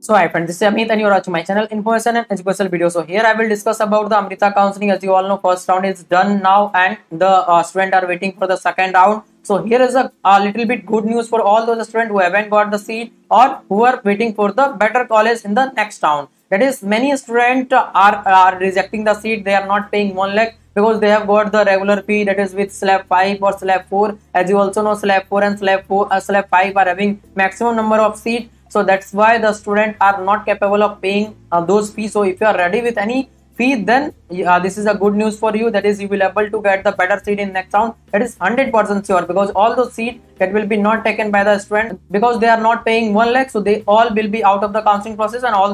So hi friends, this is Amit and you are watching my channel Information and Educational Video. So here I will discuss about the Amrita counseling. As you all know, first round is done now and the students are waiting for the second round. So here is a little bit good news for all those students who haven't got the seat or who are waiting for the better college in the next round. That is, many students are rejecting the seat. They are not paying 1 lakh because they have got the regular fee, that is with slab 5 or slab 4. As you also know, slab 4 and slab 5 are having maximum number of seats. So that's why the students are not capable of paying those fees. So if you are ready with any fee, then this is a good news for you. That is, you will able to get the better seat in next round. That is 100% sure, because all those seats that will be not taken by the student because they are not paying 1 lakh. So they all will be out of the counseling process and all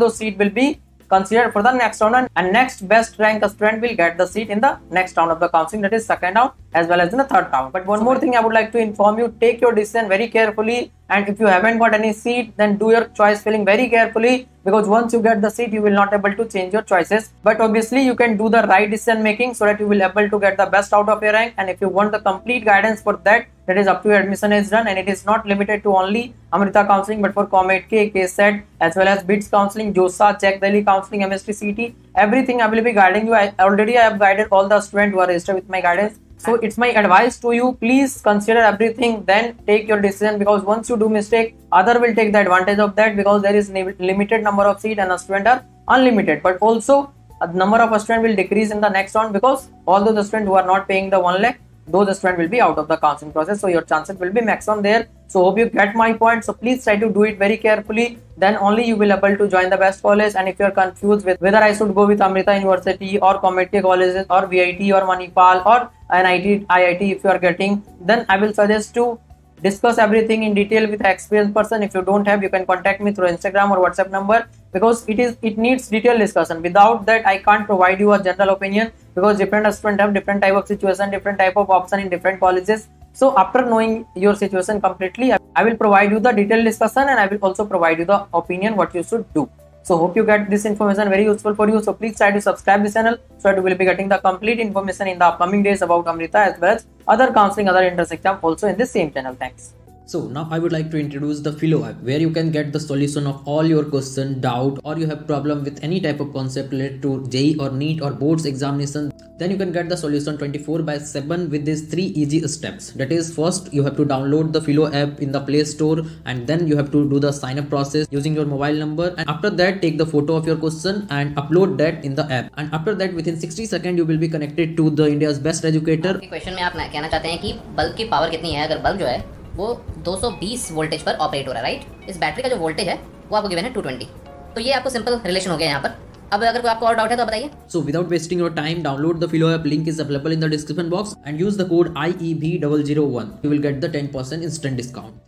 those seats will be considered for the next round, and next best rank student will get the seat in the next round of the counseling, that is second round as well as in the third round. But one more thing I would like to inform you, take your decision very carefully, and if you haven't got any seat, then do your choice filling very carefully, because once you get the seat you will not able to change your choices. But obviously you can do the right decision making so that you will able to get the best out of your rank. And if you want the complete guidance for that, that is up to your admission is done, and it is not limited to only Amrita counseling but for COMEDK, KSET as well as BIDs counseling, JOSAA, Czech Delhi counseling, MSTCT, everything I will be guiding you. I have guided all the students who are registered with my guidance. So it's my advice to you, please consider everything, then take your decision, because once you do mistake, other will take the advantage of that, because there is limited number of seats and a student are unlimited. But also a number of students will decrease in the next round, because although the students who are not paying the 1 lakh, those students will be out of the counseling process, so your chances will be maximum there. So hope you get my point. So please try to do it very carefully, then only you will able to join the best college. And if you are confused with whether I should go with Amrita University or COMEDK colleges or VIT or Manipal or NEET, IIT if you are getting, then I will suggest to discuss everything in detail with an experienced person. If you don't have, you can contact me through Instagram or WhatsApp number, because it needs detailed discussion. Without that, I can't provide you a general opinion, because different students have different type of situation, different type of option in different colleges. So after knowing your situation completely, I will provide you the detailed discussion, and I will also provide you the opinion what you should do. So hope you get this information very useful for you. So please try to subscribe this channel so that you will be getting the complete information in the upcoming days about Amrita as well as other counseling, other entrance exam also in this same channel. Thanks. So now I would like to introduce the Filo app, where you can get the solution of all your question, doubt, or you have problem with any type of concept related to JEE or NEET or boards examination. Then you can get the solution 24/7 with these 3 easy steps. That is, first you have to download the Filo app in the Play Store, and then you have to do the sign up process using your mobile number, and after that take the photo of your question and upload that in the app, and after that within 60 seconds you will be connected to the India's best educator. Question में आप कहना चाहते हैं कि bulb की power कितनी है? अगर बल्ब जो है वो 220 वोल्टेज पर ऑपरेट हो रहा है, राइट, इस बैटरी का जो वोल्टेज है वो आपको गिवन है 220, तो ये आपको सिंपल रिलेशन हो गया यहाँ पर. अब अगर कोई आपको और डाउट है तो बताइए. So without wasting your time, download the Filo app. Link is available in the description box and use the code IEV001. You will get the 10% instant discount.